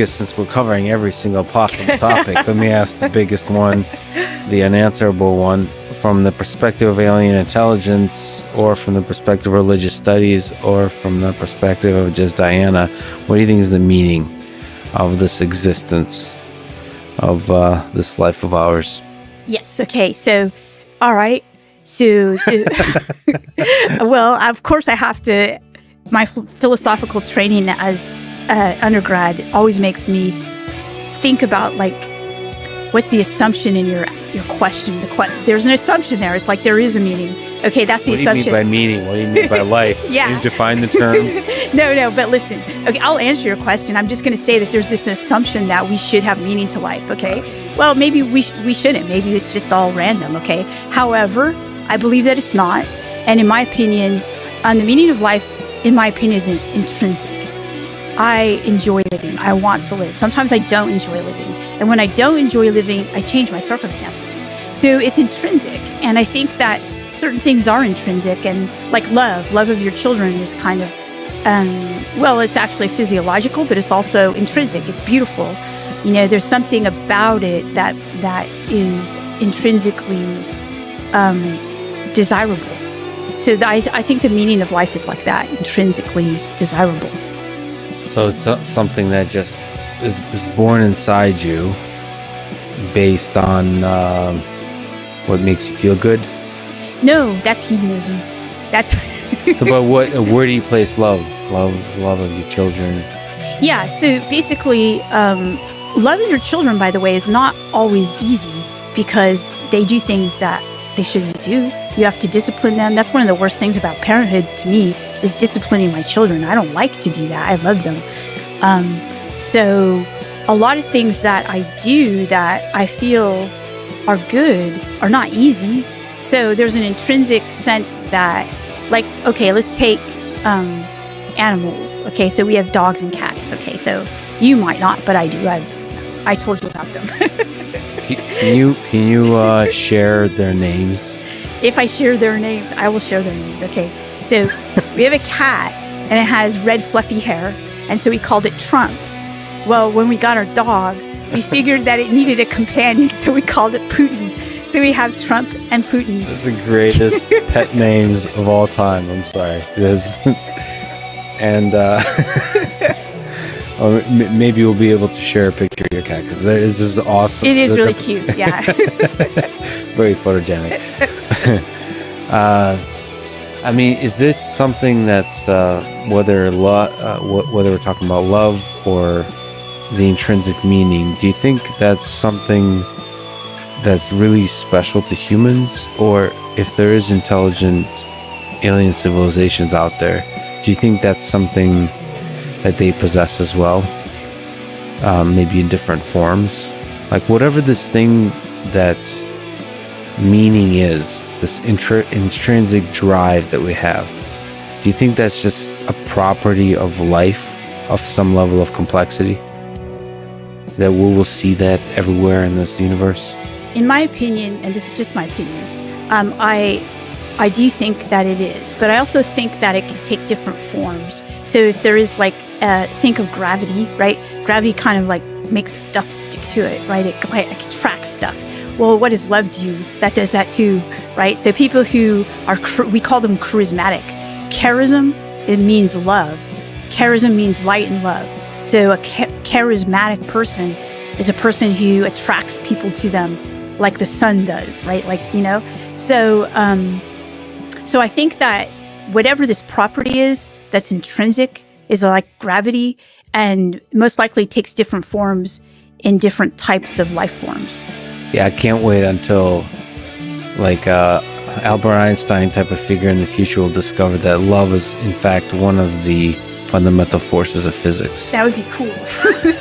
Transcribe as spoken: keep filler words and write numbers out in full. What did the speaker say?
biggest, since we're covering every single possible topic, let me ask the biggest one, the unanswerable one. From the perspective of alien intelligence, or from the perspective of religious studies, or from the perspective of just Diana, what do you think is the meaning of this existence, of uh, this life of ours? Yes, okay, so, all right, so, well, of course I have to, my philosophical training as uh, undergrad always makes me think about, like, what's the assumption in your your question? The que there's an assumption there. It's like there is a meaning. Okay, that's the assumption. What do you mean by meaning? What do you mean by life? Yeah. Can you define the terms? no, no, but listen. Okay, I'll answer your question. I'm just going to say that there's this assumption that we should have meaning to life, okay? Well, maybe we, sh we shouldn't. Maybe it's just all random, okay? However, I believe that it's not. And in my opinion, um, the meaning of life, in my opinion, is intrinsic. I enjoy living. I want to live. Sometimes I don't enjoy living. And when I don't enjoy living, I change my circumstances. So it's intrinsic. And I think that certain things are intrinsic. And like love, love of your children is kind of, um, well, it's actually physiological, but it's also intrinsic. It's beautiful. You know, there's something about it that that is intrinsically um, desirable. So I, I think the meaning of life is like that, intrinsically desirable. So it's something that just is, is born inside you based on uh, what makes you feel good? No, that's hedonism. That's... so, but what, where do you place love? Love love of your children? Yeah, so basically, um, love of your children, by the way, is not always easy because they do things that they shouldn't do. You have to discipline them. That's one of the worst things about parenthood to me is disciplining my children. I don't like to do that. I love them. Um, so a lot of things that I do that I feel are good are not easy. So there's an intrinsic sense that, like, okay, let's take um, animals. Okay, so we have dogs and cats. Okay, so you might not, but I do. I've I told you about them. can, can you can you uh, share their names? If I share their names, I will share their names. Okay, so we have a cat, and it has red fluffy hair, and so we called it Trump. Well, when we got our dog, we figured that it needed a companion, so we called it Putin. So we have Trump and Putin. That's the greatest pet names of all time. I'm sorry. This, and uh, or maybe we'll be able to share a picture of your cat, because this is awesome. It is the, really the, cute, yeah. Very photogenic. uh, I mean, is this something that's uh, whether lo uh, wh whether we're talking about love or the intrinsic meaning? Do you think that's something that's really special to humans, or if there is intelligent alien civilizations out there, do you think that's something that they possess as well, um, maybe in different forms? Like whatever this thing that meaning is, this intr intrinsic drive that we have, do you think that's just a property of life, of some level of complexity, that we will see that everywhere in this universe? In my opinion, and this is just my opinion, um, I I do think that it is, but I also think that it can take different forms. So if there is like, uh, think of gravity, right? Gravity kind of like makes stuff stick to it, right? It like attracts stuff. Well, what does love do? That does that too, right? So people who are, we call them charismatic. Charism, it means love. Charism means light and love. So a cha- charismatic person is a person who attracts people to them like the sun does, right? Like, you know, so, um, so I think that whatever this property is that's intrinsic is like gravity, and most likely takes different forms in different types of life forms. Yeah, I can't wait until like uh, Albert Einstein type of figure in the future will discover that love is in fact one of the fundamental forces of physics. That would be cool.